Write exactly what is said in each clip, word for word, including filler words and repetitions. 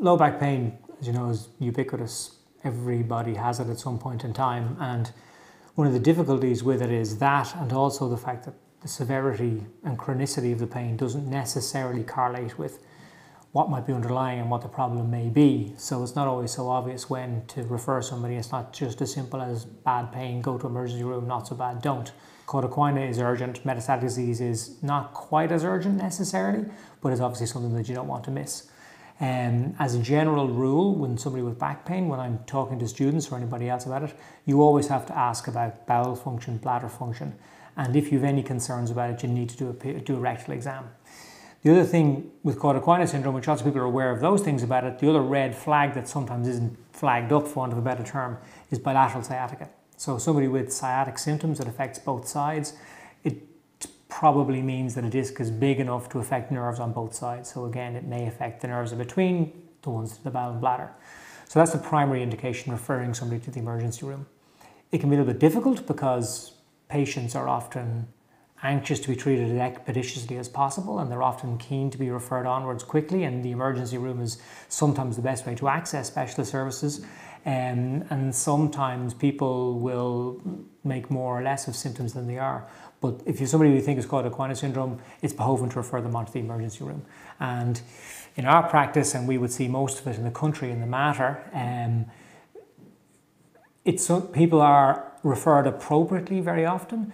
Low back pain, as you know, is ubiquitous. Everybody has it at some point in time, and one of the difficulties with it is that, and also the fact that the severity and chronicity of the pain doesn't necessarily correlate with what might be underlying and what the problem may be. So it's not always so obvious when to refer somebody. It's not just as simple as bad pain, go to emergency room, not so bad, don't. Cauda equina is urgent. Metastatic disease is not quite as urgent necessarily, but it's obviously something that you don't want to miss. Um, as a general rule, when somebody with back pain, when I'm talking to students or anybody else about it, you always have to ask about bowel function, bladder function, and if you have any concerns about it, you need to do a, do a rectal exam. The other thing with Cauda equina syndrome, which lots of people are aware of those things about it, the other red flag that sometimes isn't flagged up, for want of a better term, is bilateral sciatica. So somebody with sciatic symptoms that affects both sides, it probably means that a disc is big enough to affect nerves on both sides. So again, it may affect the nerves in between, the ones to the bowel and bladder. So that's the primary indication, referring somebody to the emergency room. It can be a little bit difficult because patients are often anxious to be treated as expeditiously as possible, and they're often keen to be referred onwards quickly, and the emergency room is sometimes the best way to access specialist services, um, and sometimes people will make more or less of symptoms than they are. But if you're somebody who you think is Cauda equina syndrome, it's behoving to refer them onto the emergency room. And in our practice, and we would see most of it in the country in the matter, um, it's, people are referred appropriately very often.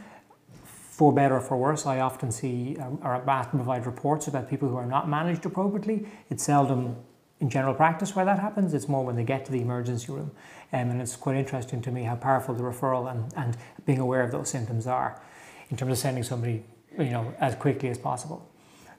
For better or for worse, I often see um, or often provide reports about people who are not managed appropriately. It's seldom in general practice where that happens. It's more when they get to the emergency room. Um, and it's quite interesting to me how powerful the referral and, and being aware of those symptoms are in terms of sending somebody, you know, as quickly as possible.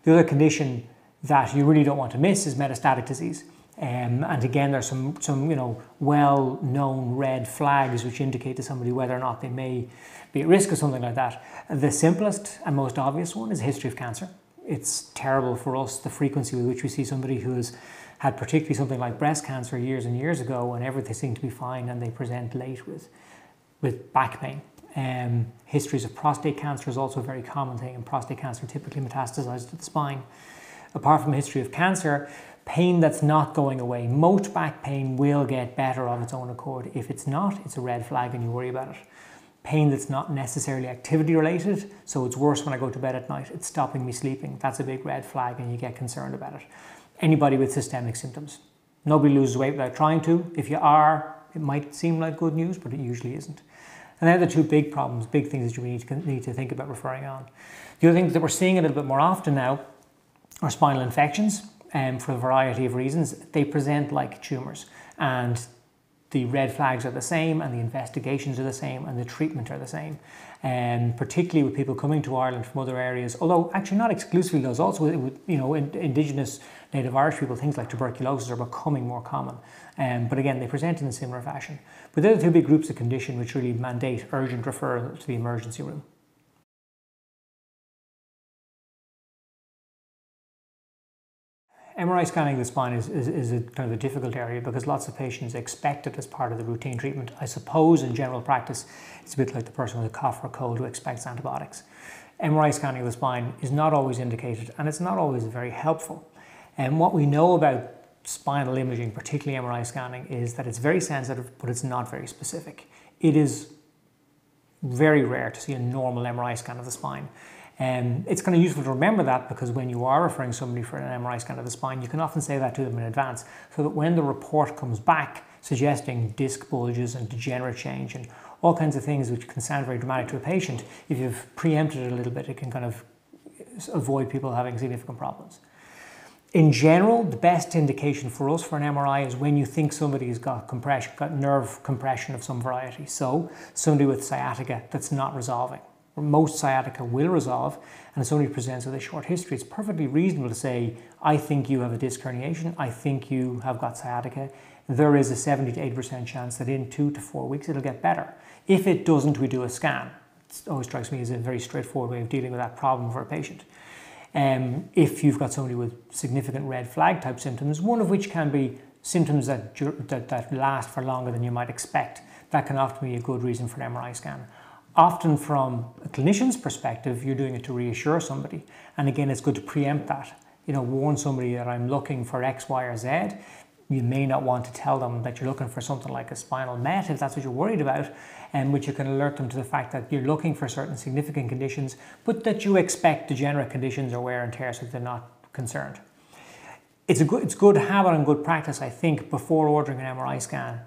The other condition that you really don't want to miss is metastatic disease. Um, and again, there's some, some you know, well-known red flags which indicate to somebody whether or not they may be at risk of something like that. The simplest and most obvious one is a history of cancer. It's terrible for us, the frequency with which we see somebody who has had particularly something like breast cancer years and years ago, and everything seemed to be fine, and they present late with, with back pain. Um, histories of prostate cancer is also a very common thing, and prostate cancer typically metastasizes to the spine. Apart from a history of cancer, pain that's not going away. Most back pain will get better of its own accord. If it's not, it's a red flag and you worry about it. Pain that's not necessarily activity related, so it's worse when I go to bed at night. It's stopping me sleeping. That's a big red flag and you get concerned about it. Anybody with systemic symptoms. Nobody loses weight without trying to. If you are, it might seem like good news, but it usually isn't. And they're the two big problems, big things that you need to, need to think about referring on. The other things that we're seeing a little bit more often now are spinal infections. Um, for a variety of reasons, they present like tumours, and the red flags are the same, and the investigations are the same, and the treatment are the same. And um, particularly with people coming to Ireland from other areas, although actually not exclusively those, also with, you know, in, indigenous native Irish people, things like tuberculosis are becoming more common. Um, but again, they present in a similar fashion. But they're the two big groups of condition which really mandate urgent referral to the emergency room. M R I scanning of the spine is, is, is a kind of a difficult area because lots of patients expect it as part of the routine treatment. I suppose in general practice, it's a bit like the person with a cough or a cold who expects antibiotics. M R I scanning of the spine is not always indicated, and it's not always very helpful. And what we know about spinal imaging, particularly M R I scanning, is that it's very sensitive, but it's not very specific. It is very rare to see a normal M R I scan of the spine. Um, it's kind of useful to remember that, because when you are referring somebody for an M R I scan of the spine, you can often say that to them in advance, so that when the report comes back suggesting disc bulges and degenerate change and all kinds of things which can sound very dramatic to a patient, if you've preempted it a little bit, it can kind of avoid people having significant problems. In general, the best indication for us for an M R I is when you think somebody's got compression, got nerve compression of some variety. So somebody with sciatica that's not resolving. Most sciatica will resolve, and if somebody presents with a short history, it's perfectly reasonable to say, I think you have a disc herniation, I think you have got sciatica. There is a seventy to eighty percent chance that in two to four weeks it'll get better. If it doesn't, we do a scan. It always strikes me as a very straightforward way of dealing with that problem for a patient. Um, if you've got somebody with significant red flag type symptoms, one of which can be symptoms that, that, that last for longer than you might expect, that can often be a good reason for an M R I scan. Often from a clinician's perspective, you're doing it to reassure somebody. And again, it's good to preempt that. You know, warn somebody that I'm looking for X, Y, or Z. you may not want to tell them that you're looking for something like a spinal met, if that's what you're worried about, and which you can alert them to the fact that you're looking for certain significant conditions, but that you expect degenerate conditions or wear and tear, so they're not concerned. It's a good, it's good habit and good practice, I think, before ordering an M R I scan,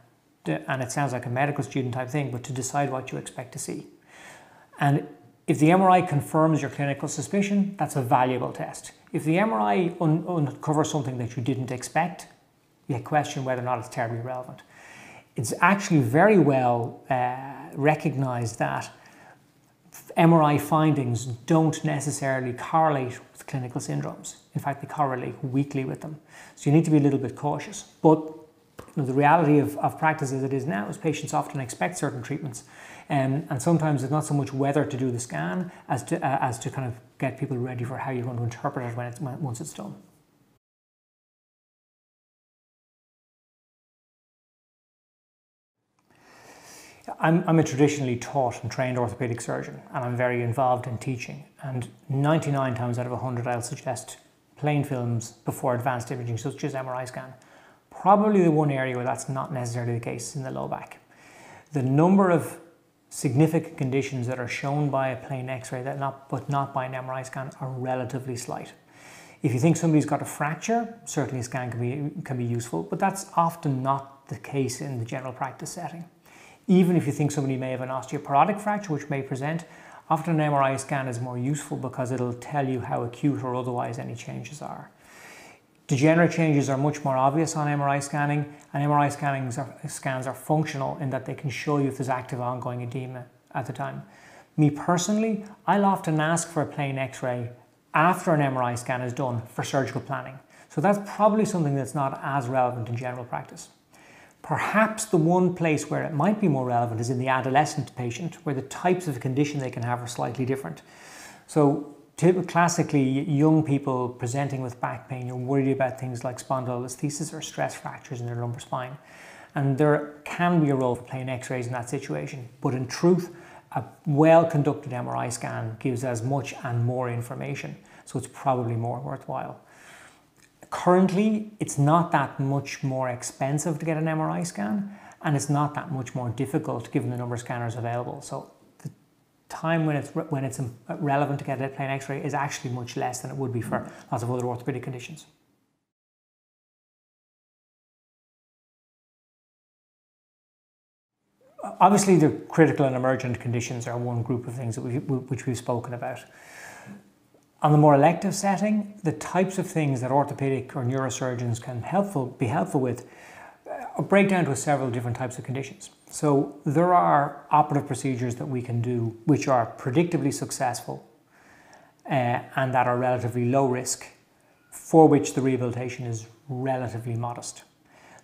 to, and it sounds like a medical student type thing, but to decide what you expect to see. And if the M R I confirms your clinical suspicion, that's a valuable test. If the M R I un uncovers something that you didn't expect, you question whether or not it's terribly relevant. It's actually very well uh, recognized that M R I findings don't necessarily correlate with clinical syndromes. In fact, they correlate weakly with them. So you need to be a little bit cautious. But you know, the reality of, of practice as it is now is patients often expect certain treatments. Um, and sometimes it's not so much whether to do the scan as to, uh, as to kind of get people ready for how you're going to interpret it when it's, when, once it's done. I'm, I'm a traditionally taught and trained orthopaedic surgeon, and I'm very involved in teaching, and ninety-nine times out of a hundred I'll suggest plain films before advanced imaging such as M R I scan. Probably the one area where that's not necessarily the case is in the low back. The number of significant conditions that are shown by a plain x-ray that not, but not by an M R I scan are relatively slight. If you think somebody's got a fracture, certainly a scan can be, can be useful, but that's often not the case in the general practice setting. Even if you think somebody may have an osteoporotic fracture, which may present, often an M R I scan is more useful because it'll tell you how acute or otherwise any changes are. Degenerate changes are much more obvious on M R I scanning, and M R I scannings are, scans are functional in that they can show you if there's active ongoing edema at the time. Me personally, I'll often ask for a plain x-ray after an M R I scan is done for surgical planning. So that's probably something that's not as relevant in general practice. Perhaps the one place where it might be more relevant is in the adolescent patient, where the types of condition they can have are slightly different. So classically, young people presenting with back pain, you're worried about things like spondylolisthesis or stress fractures in their lumbar spine. And there can be a role for plain x-rays in that situation. But in truth, a well-conducted M R I scan gives as much and more information. So it's probably more worthwhile. Currently, it's not that much more expensive to get an M R I scan, and it's not that much more difficult given the number of scanners available. So the time when it's, when it's relevant to get a plain x-ray is actually much less than it would be for lots of other orthopedic conditions. Obviously, the critical and emergent conditions are one group of things that we've, which we've spoken about. On the more elective setting, the types of things that orthopedic or neurosurgeons can helpful, be helpful with uh, break down to several different types of conditions. So there are operative procedures that we can do which are predictably successful uh, and that are relatively low risk, for which the rehabilitation is relatively modest.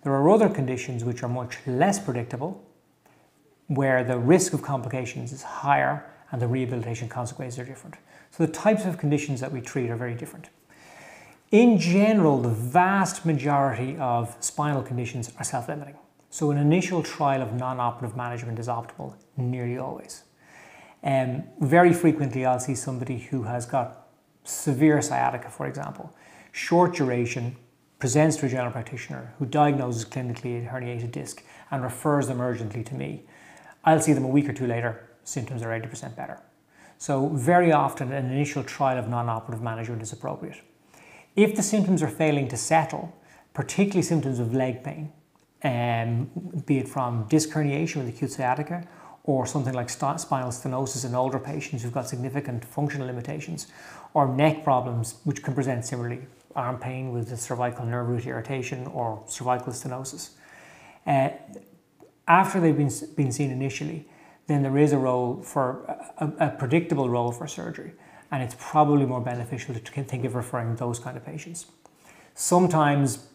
There are other conditions which are much less predictable, where the risk of complications is higher and the rehabilitation consequences are different. So the types of conditions that we treat are very different. In general, the vast majority of spinal conditions are self-limiting. So an initial trial of non-operative management is optimal nearly always. Um, very frequently, I'll see somebody who has got severe sciatica, for example, short duration, presents to a general practitioner who diagnoses clinically a herniated disc and refers them urgently to me. I'll see them a week or two later, symptoms are eighty percent better. So very often an initial trial of non-operative management is appropriate. If the symptoms are failing to settle, particularly symptoms of leg pain, um, be it from disc herniation with acute sciatica or something like st spinal stenosis in older patients who've got significant functional limitations, or neck problems which can present similarly, arm pain with the cervical nerve root irritation or cervical stenosis. Uh, after they've been, been seen initially, then there is a role for a, a predictable role for surgery, and it's probably more beneficial to think of referring those kind of patients. Sometimes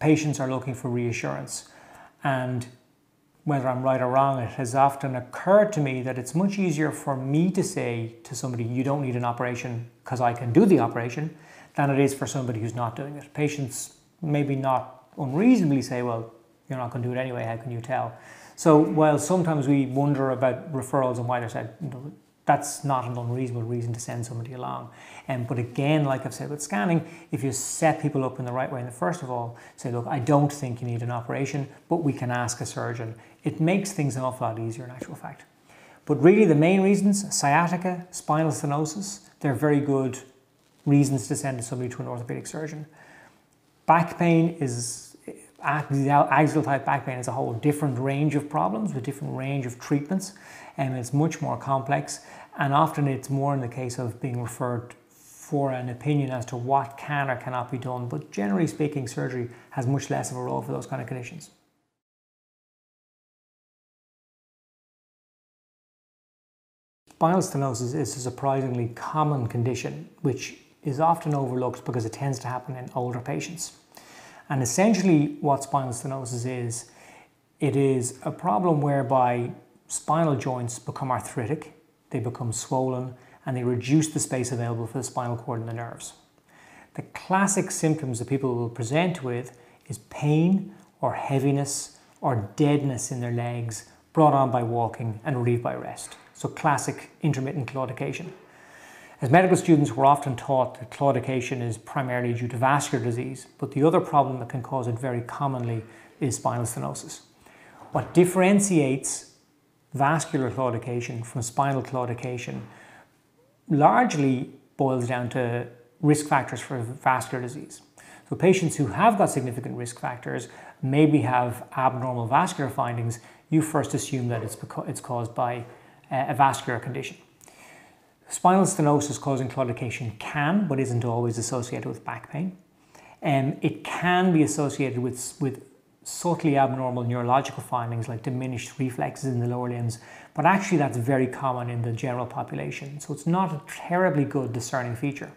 patients are looking for reassurance, and whether I'm right or wrong, it has often occurred to me that it's much easier for me to say to somebody, you don't need an operation because I can do the operation, than it is for somebody who's not doing it. Patients maybe not unreasonably say, well, you're not going to do it anyway, how can you tell? So while sometimes we wonder about referrals and why they're said, you know, that's not an unreasonable reason to send somebody along. Um, but again, like I've said with scanning, if you set people up in the right way, and first of all, say, look, I don't think you need an operation, but we can ask a surgeon. It makes things an awful lot easier in actual fact. But really the main reasons, sciatica, spinal stenosis, they're very good reasons to send somebody to an orthopedic surgeon. Back pain is, axial type back pain is a whole different range of problems with different range of treatments, and it's much more complex, and often it's more in the case of being referred for an opinion as to what can or cannot be done, but generally speaking surgery has much less of a role for those kind of conditions. Spinal stenosis is a surprisingly common condition which is often overlooked because it tends to happen in older patients. And essentially what spinal stenosis is, it is a problem whereby spinal joints become arthritic, they become swollen, and they reduce the space available for the spinal cord and the nerves. The classic symptoms that people will present with is pain or heaviness or deadness in their legs brought on by walking and relieved by rest. So classic intermittent claudication. As medical students, we're often taught that claudication is primarily due to vascular disease, but the other problem that can cause it very commonly is spinal stenosis. What differentiates vascular claudication from spinal claudication largely boils down to risk factors for vascular disease. So patients who have got significant risk factors maybe have abnormal vascular findings. You first assume that it's, it's caused by a vascular condition. Spinal stenosis causing claudication can, but isn't always, associated with back pain. Um, it can be associated with, with subtly abnormal neurological findings like diminished reflexes in the lower limbs, but actually that's very common in the general population, so it's not a terribly good discerning feature.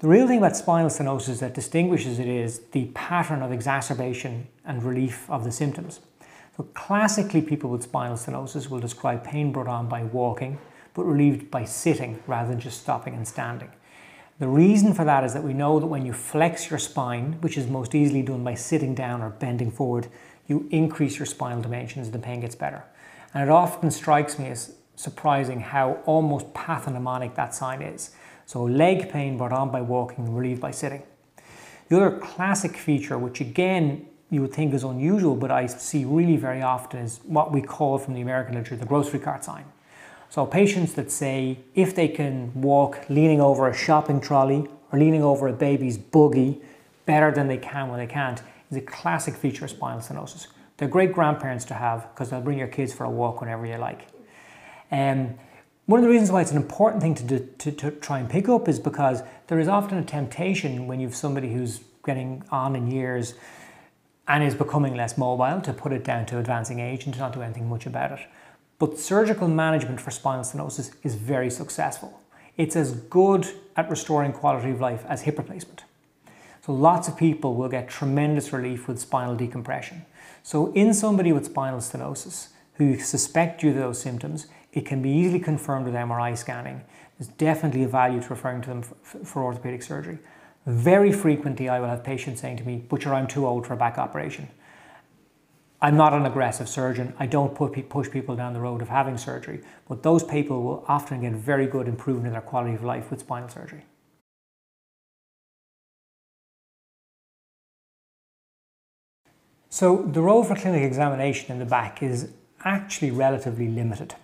The real thing about spinal stenosis that distinguishes it is the pattern of exacerbation and relief of the symptoms. So classically, people with spinal stenosis will describe pain brought on by walking, but relieved by sitting rather than just stopping and standing. The reason for that is that we know that when you flex your spine, which is most easily done by sitting down or bending forward, you increase your spinal dimensions and the pain gets better. And it often strikes me as surprising how almost pathognomonic that sign is. So leg pain brought on by walking and relieved by sitting. The other classic feature, which again you would think is unusual, but I see really very often, is what we call from the American literature the grocery cart sign. So patients that say if they can walk leaning over a shopping trolley or leaning over a baby's buggy better than they can when they can't is a classic feature of spinal stenosis. They're great grandparents to have because they'll bring your kids for a walk whenever you like. Um, one of the reasons why it's an important thing to, do, to, to try and pick up is because there is often a temptation when you have somebody who's getting on in years and is becoming less mobile to put it down to advancing age and to not do anything much about it. But surgical management for spinal stenosis is very successful. It's as good at restoring quality of life as hip replacement. So lots of people will get tremendous relief with spinal decompression. So in somebody with spinal stenosis who suspect due to those symptoms, it can be easily confirmed with M R I scanning. There's definitely a value to referring to them for, for orthopedic surgery. Very frequently I will have patients saying to me, "Butcher, I'm too old for a back operation." I'm not an aggressive surgeon. I don't push people down the road of having surgery, but those people will often get very good improvement in their quality of life with spinal surgery. So the role for clinic examination in the back is actually relatively limited.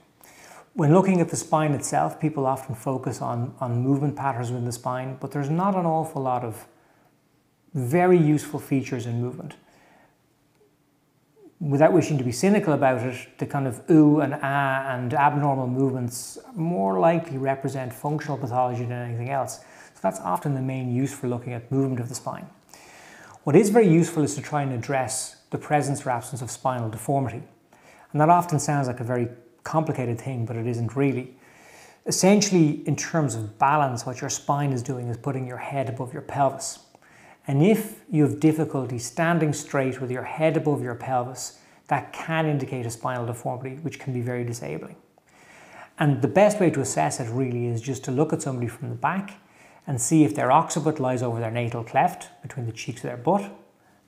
When looking at the spine itself, people often focus on, on movement patterns within the spine, but there's not an awful lot of very useful features in movement. Without wishing to be cynical about it, the kind of ooh and ah and abnormal movements more likely represent functional pathology than anything else. So that's often the main use for looking at movement of the spine. What is very useful is to try and address the presence or absence of spinal deformity. And that often sounds like a very complicated thing, but it isn't really. Essentially, in terms of balance, what your spine is doing is putting your head above your pelvis. And if you have difficulty standing straight with your head above your pelvis, that can indicate a spinal deformity, which can be very disabling. And the best way to assess it really is just to look at somebody from the back and see if their occiput lies over their natal cleft, between the cheeks of their butt.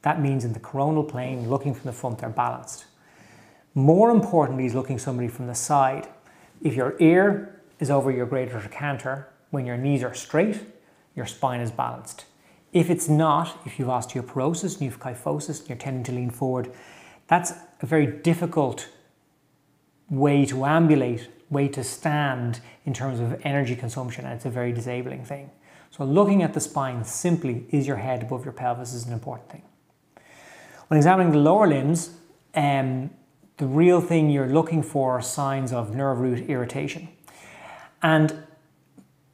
That means in the coronal plane, looking from the front, they're balanced. More importantly is looking somebody from the side. If your ear is over your greater trochanter, when your knees are straight, your spine is balanced. If it's not, if you've osteoporosis and you've kyphosis and you're tending to lean forward, that's a very difficult way to ambulate, way to stand in terms of energy consumption, and it's a very disabling thing. So looking at the spine simply, is your head above your pelvis, is an important thing. When examining the lower limbs, um, the real thing you're looking for are signs of nerve root irritation. And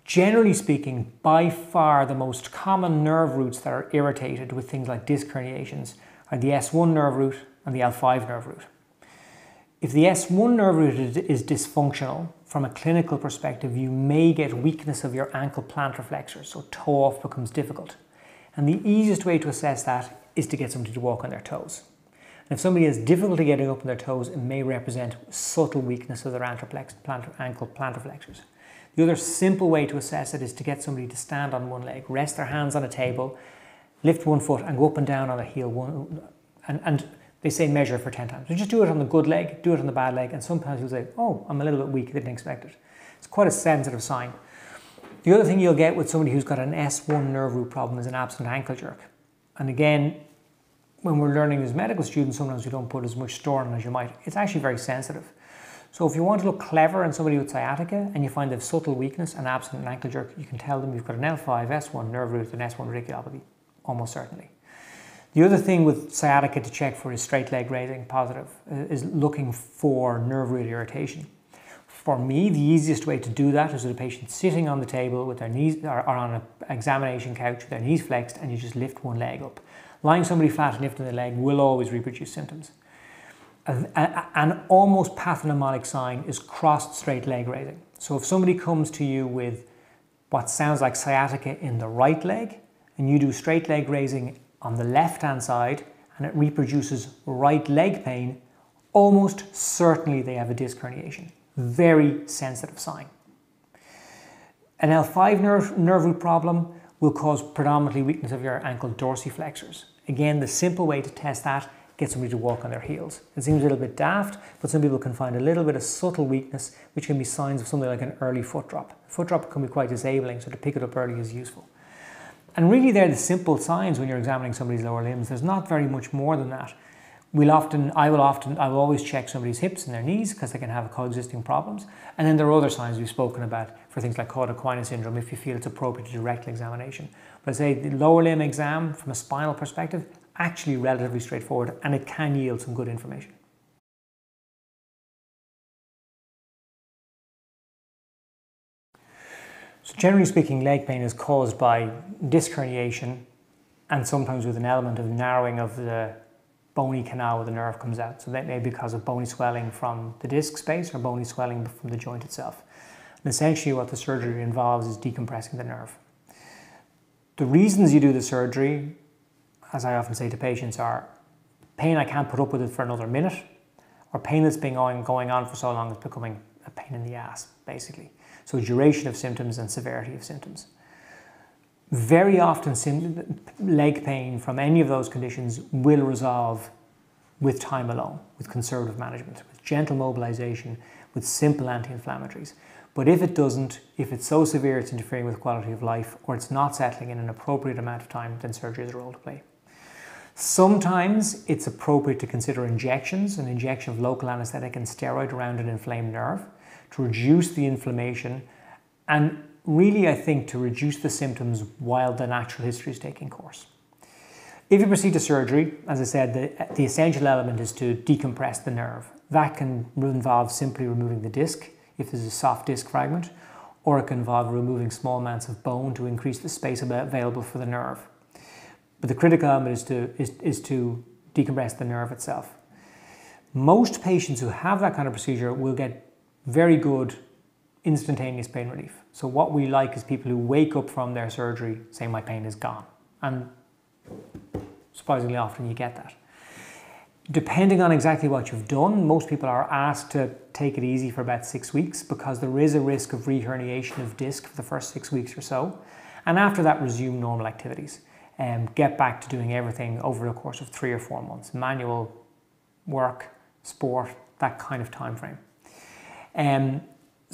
generally speaking, by far the most common nerve roots that are irritated with things like disc herniations are the S one nerve root and the L five nerve root. If the S one nerve root is dysfunctional, from a clinical perspective, you may get weakness of your ankle plantar flexors, so toe off becomes difficult. And the easiest way to assess that is to get somebody to walk on their toes. And if somebody has difficulty getting up on their toes, it may represent subtle weakness of their ankle plantar flexors. The other simple way to assess it is to get somebody to stand on one leg, rest their hands on a table, lift one foot and go up and down on a heel one, and, and they say measure for ten times. So just do it on the good leg, do it on the bad leg, and sometimes you'll say, oh, I'm a little bit weak, I didn't expect it. It's quite a sensitive sign. The other thing you'll get with somebody who's got an S one nerve root problem is an absent ankle jerk. And again, when we're learning as medical students, sometimes we don't put as much store on as you might. It's actually very sensitive. So if you want to look clever in somebody with sciatica and you find they have subtle weakness and absent ankle jerk, you can tell them you've got an L five, S one nerve root, and S one radiculopathy, almost certainly. The other thing with sciatica to check for is straight leg raising positive, is looking for nerve root irritation. For me, the easiest way to do that is with a patient sitting on the table with their knees, or on an examination couch with their knees flexed, and you just lift one leg up. Lying somebody flat and lifting the leg will always reproduce symptoms. An almost pathognomonic sign is crossed straight leg raising. So if somebody comes to you with what sounds like sciatica in the right leg, and you do straight leg raising on the left-hand side, and it reproduces right leg pain, almost certainly they have a disc herniation. Very sensitive sign. An L five nerve, nerve root problem will cause predominantly weakness of your ankle dorsiflexors. Again, the simple way to test that, get somebody to walk on their heels. It seems a little bit daft, but some people can find a little bit of subtle weakness, which can be signs of something like an early foot drop. Foot drop can be quite disabling, so to pick it up early is useful. And really they're the simple signs when you're examining somebody's lower limbs. There's not very much more than that. We'll often, I will often, I will always check somebody's hips and their knees because they can have coexisting problems. And then there are other signs we've spoken about for things like Cauda Equina syndrome if you feel it's appropriate to direct examination. But I say the lower limb exam from a spinal perspective, actually relatively straightforward, and it can yield some good information. So generally speaking, leg pain is caused by disc herniation and sometimes with an element of narrowing of the bony canal where the nerve comes out. So that may be because of bony swelling from the disc space or bony swelling from the joint itself. And essentially what the surgery involves is decompressing the nerve. The reasons you do the surgery, as I often say to patients, are pain I can't put up with it for another minute, or pain that's been going on for so long it's becoming a pain in the ass, basically. So duration of symptoms and severity of symptoms. Very often leg pain from any of those conditions will resolve with time alone, with conservative management, with gentle mobilization, with simple anti-inflammatories. But if it doesn't, if it's so severe it's interfering with quality of life, or it's not settling in an appropriate amount of time, then surgery is a role to play. Sometimes it's appropriate to consider injections, an injection of local anesthetic and steroid around an inflamed nerve, to reduce the inflammation and really, I think, to reduce the symptoms while the natural history is taking course. If you proceed to surgery, as I said, the, the essential element is to decompress the nerve. That can involve simply removing the disc if there's a soft disc fragment, or it can involve removing small amounts of bone to increase the space available for the nerve. But the critical element is to, is, is to decompress the nerve itself. Most patients who have that kind of procedure will get very good instantaneous pain relief. So what we like is people who wake up from their surgery saying my pain is gone, and surprisingly often you get that. Depending on exactly what you've done, most people are asked to take it easy for about six weeks because there is a risk of reherniation of disc for the first six weeks or so, and after that resume normal activities and get back to doing everything over the course of three or four months, manual work, sport, that kind of time frame. Um,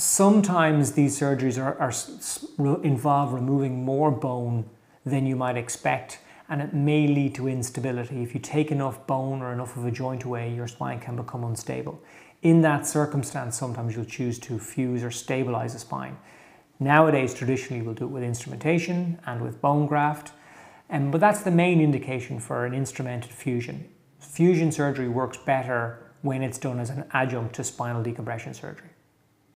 Sometimes these surgeries are, are, involve removing more bone than you might expect, and it may lead to instability. If you take enough bone or enough of a joint away, your spine can become unstable. In that circumstance, sometimes you'll choose to fuse or stabilize the spine. Nowadays, traditionally, we'll do it with instrumentation and with bone graft, um, but that's the main indication for an instrumented fusion. Fusion surgery works better when it's done as an adjunct to spinal decompression surgery.